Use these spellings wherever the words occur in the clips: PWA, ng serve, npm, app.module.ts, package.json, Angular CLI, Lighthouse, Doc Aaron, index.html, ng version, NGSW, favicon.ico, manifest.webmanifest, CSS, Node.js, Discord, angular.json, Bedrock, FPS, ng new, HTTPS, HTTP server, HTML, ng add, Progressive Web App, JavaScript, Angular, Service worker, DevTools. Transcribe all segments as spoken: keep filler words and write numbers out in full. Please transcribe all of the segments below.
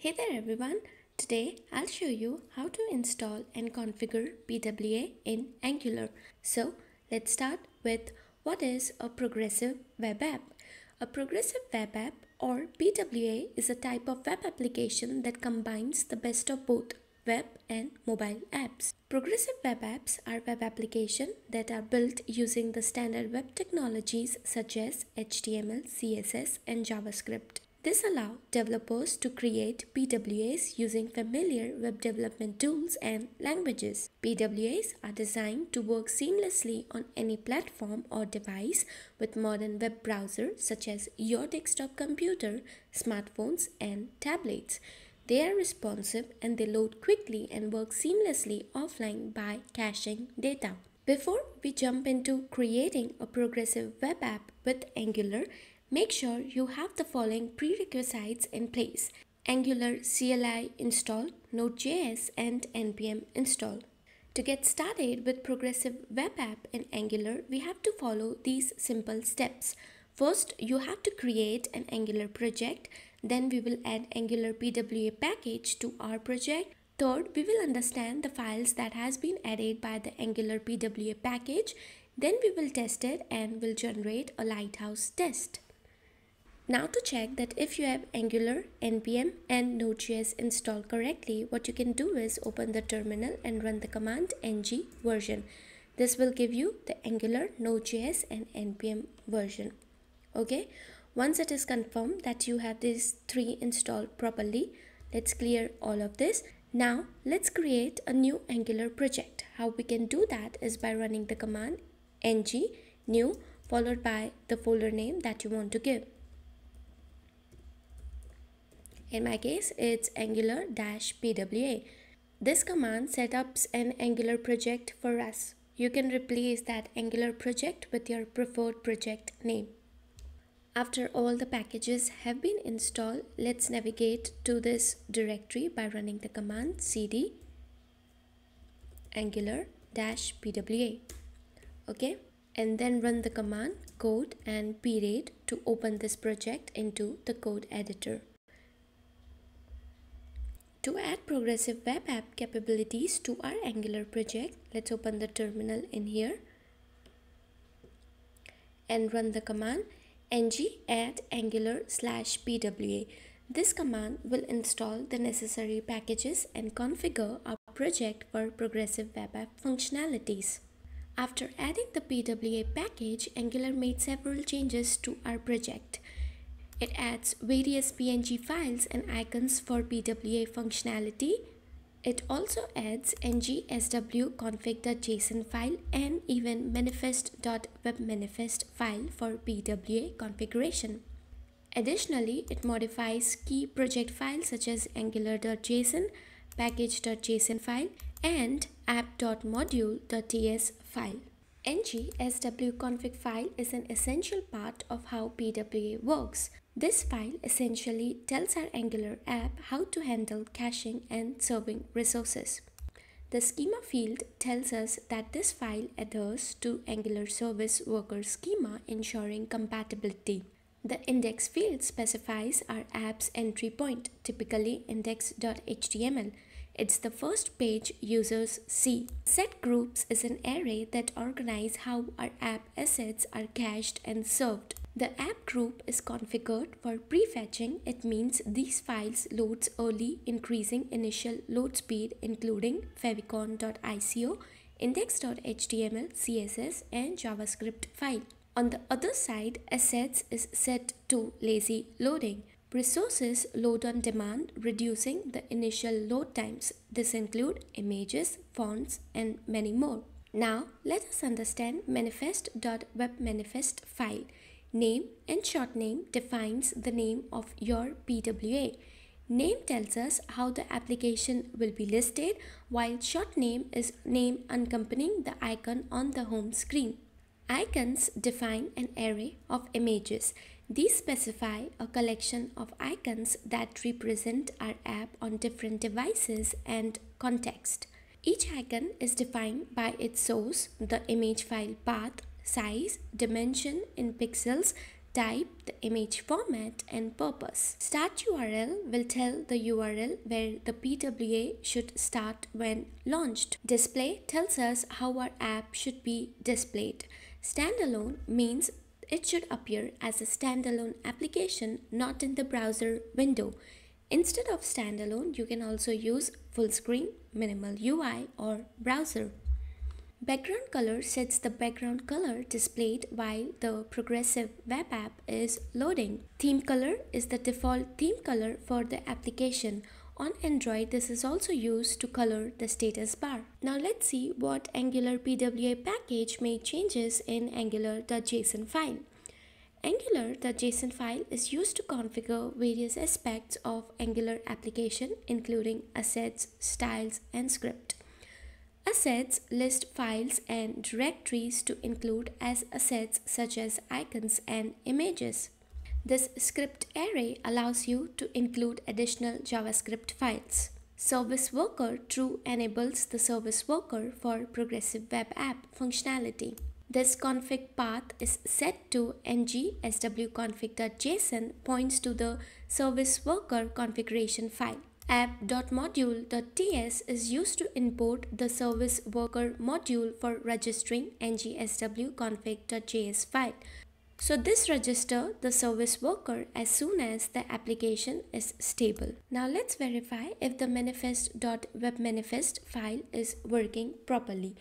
Hey there everyone, today I'll show you how to install and configure P W A in Angular. So let's start with what is a progressive web app. A progressive web app or P W A is a type of web application that combines the best of both web and mobile apps. Progressive web apps are web applications that are built using the standard web technologies such as H T M L, C S S and JavaScript. This allows developers to create P W As using familiar web development tools and languages. P W As are designed to work seamlessly on any platform or device with modern web browsers such as your desktop computer, smartphones, and tablets. They are responsive and they load quickly and work seamlessly offline by caching data. Before we jump into creating a progressive web app with Angular, make sure you have the following prerequisites in place: Angular C L I install, Node dot J S and N P M install. To get started with progressive web app in Angular, we have to follow these simple steps. First, you have to create an Angular project. Then we will add Angular P W A package to our project. Third, we will understand the files that has been added by the Angular P W A package. Then we will test it and will generate a Lighthouse test. Now to check that if you have Angular, N P M and Node dot J S installed correctly, what you can do is open the terminal and run the command ng version. This will give you the Angular, Node dot J S and N P M version. Okay, once it is confirmed that you have these three installed properly, let's clear all of this. Now let's create a new Angular project. How we can do that is by running the command ng new followed by the folder name that you want to give. In my case, it's angular dash P W A. This command setups an Angular project for us. You can replace that Angular project with your preferred project name. After all the packages have been installed, let's navigate to this directory by running the command cd angular dash P W A. Okay, and then run the command code and period to open this project into the code editor. To add progressive web app capabilities to our Angular project, let's open the terminal in here and run the command ng add angular slash P W A. This command will install the necessary packages and configure our project for progressive web app functionalities. After adding the P W A package, Angular made several changes to our project. It adds various P N G files and icons for P W A functionality. It also adds N G S W config dot J S O N file and even manifest dot web manifest file for P W A configuration. Additionally, it modifies key project files such as angular dot J S O N, package dot J S O N file and app dot module dot T S file. N G S W config file is an essential part of how P W A works. This file essentially tells our Angular app how to handle caching and serving resources. The schema field tells us that this file adheres to Angular service worker schema, ensuring compatibility. The index field specifies our app's entry point, typically index dot H T M L. It's the first page users see. Set groups is an array that organizes how our app assets are cached and served. The app group is configured for prefetching. It means these files loads early, increasing initial load speed, including favicon dot I C O, index dot H T M L, C S S, and JavaScript file. On the other side, assets is set to lazy loading. Resources load on demand, reducing the initial load times. This includes images, fonts, and many more. Now, let us understand manifest dot web manifest file. Name and short name defines the name of your P W A. Name tells us how the application will be listed, while short name is name accompanying the icon on the home screen. Icons define an array of images. These specify a collection of icons that represent our app on different devices and context. Each icon is defined by its source, the image file path, size, dimension in pixels, Type the image format and purpose. Start U R L will tell the U R L where the P W A should start when launched. Display tells us how our app should be displayed. Standalone means it should appear as a standalone application, not in the browser window. Instead of standalone, you can also use full screen, minimal U I or browser. Background color sets the background color displayed while the Progressive Web App is loading. Theme color is the default theme color for the application. On Android, this is also used to color the status bar. Now let's see what Angular P W A package made changes in angular dot J S O N file. Angular dot J S O N file is used to configure various aspects of Angular application, including assets, styles, and script. Assets list files and directories to include as assets such as icons and images. This script array allows you to include additional JavaScript files. Service worker true enables the service worker for Progressive Web App functionality. This config path is set to N G S W config dot J S O N points to the service worker configuration file. app dot module dot T S is used to import the service worker module for registering N G S W config dot J S file. So this registers the service worker as soon as the application is stable. Now let's verify if the manifest dot webmanifest file is working properly.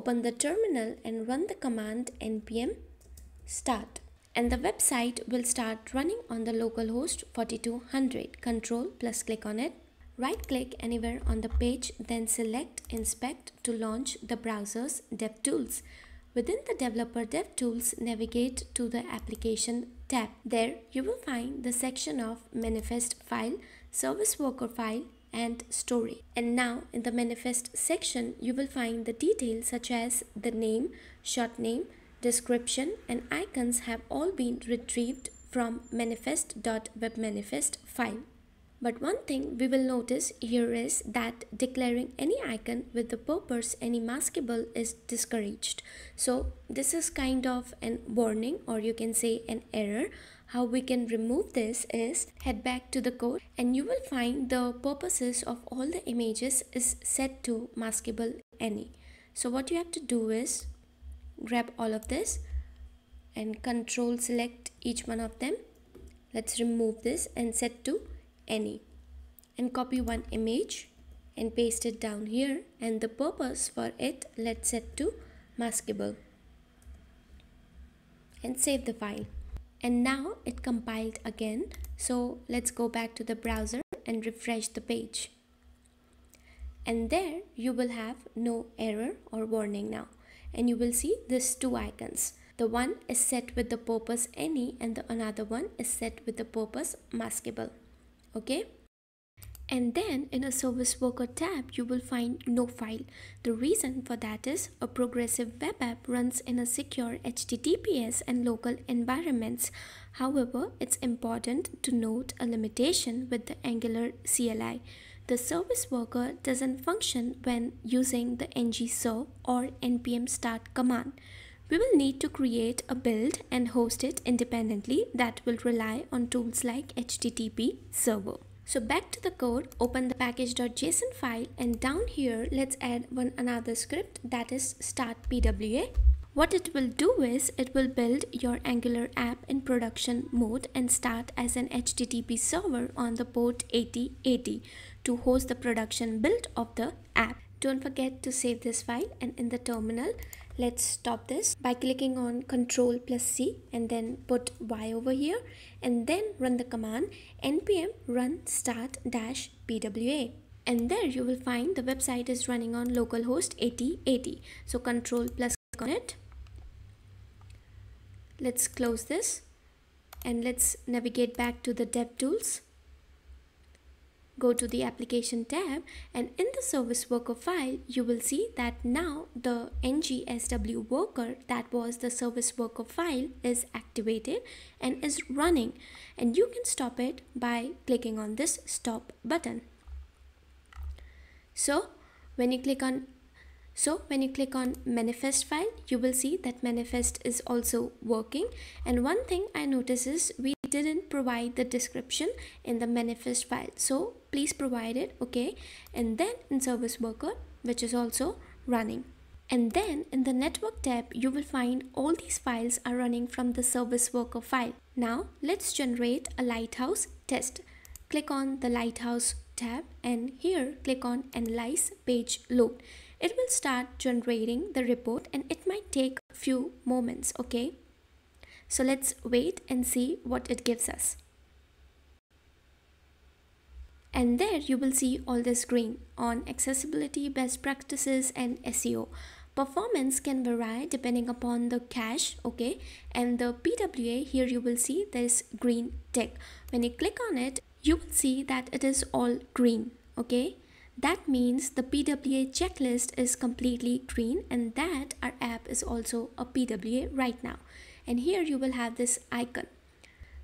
Open the terminal and run the command npm start. And the website will start running on the localhost forty-two hundred. Control plus click on it. Right click anywhere on the page, then select Inspect to launch the browser's DevTools. Within the developer DevTools, navigate to the Application tab. There you will find the section of Manifest file, Service Worker file and Story. And now in the Manifest section, you will find the details such as the name, short name, description and icons have all been retrieved from manifest dot webmanifest file. But one thing we will notice here is that declaring any icon with the purpose any maskable is discouraged. So this is kind of an warning, or you can say an error. How we can remove this is head back to the code and you will find the purposes of all the images is set to maskable any. So what you have to do is grab all of this and control select each one of them. Let's remove this and set to any and copy one image and paste it down here, and the purpose for it let's set to maskable and save the file. And now it compiled again. So let's go back to the browser and refresh the page, and there you will have no error or warning now. And you will see these two icons. The one is set with the purpose any and the another one is set with the purpose maskable. Okay. And then in a service worker tab, you will find no file. The reason for that is a Progressive Web App runs in a secure H T T P S and local environments. However, it's important to note a limitation with the Angular C L I. The service worker doesn't function when using the ng serve or npm start command. We will need to create a build and host it independently that will rely on tools like H T T P server. So back to the code, open the package dot J S O N file and down here let's add one another script, that is start P W A. What it will do is it will build your Angular app in production mode and start as an H T T P server on the port eighty eighty to host the production build of the app. Don't forget to save this file, and in the terminal let's stop this by clicking on Control plus C and then put Y over here and then run the command npm run start dash P W A. And there you will find the website is running on localhost eighty eighty. So Control plus click on it. Let's close this and let's navigate back to the DevTools. Go to the Application tab, and in the Service Worker file, you will see that now the N G S W worker, that was the Service Worker file, is activated and is running. And you can stop it by clicking on this Stop button. So when you click on So when you click on manifest file, you will see that manifest is also working. And one thing I notice is we didn't provide the description in the manifest file. So please provide it, okay? And then in service worker, which is also running. And then in the network tab, you will find all these files are running from the service worker file. Now let's generate a Lighthouse test. Click on the Lighthouse tab and here click on analyze page load. It will start generating the report and it might take a few moments, okay? So let's wait and see what it gives us. And there you will see all this green on accessibility, best practices and S E O. Performance can vary depending upon the cache, okay? And the P W A, here you will see this green tick. When you click on it, you will see that it is all green, okay? That means the P W A checklist is completely green and that our app is also a P W A right now. And here you will have this icon.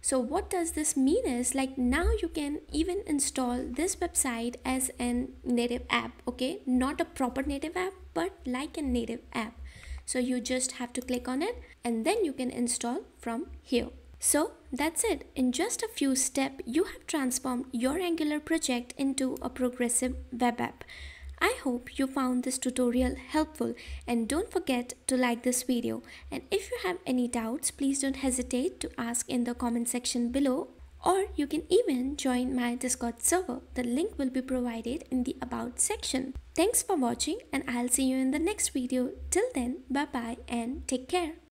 So what does this mean is, like, now you can even install this website as a native app, okay? Not a proper native app, but like a native app. So you just have to click on it and then you can install from here. So that's it. In just a few steps, you have transformed your Angular project into a progressive web app. I hope you found this tutorial helpful and don't forget to like this video. And if you have any doubts, please don't hesitate to ask in the comment section below, or you can even join my Discord server. The link will be provided in the About section. Thanks for watching and I'll see you in the next video. Till then, bye bye and take care.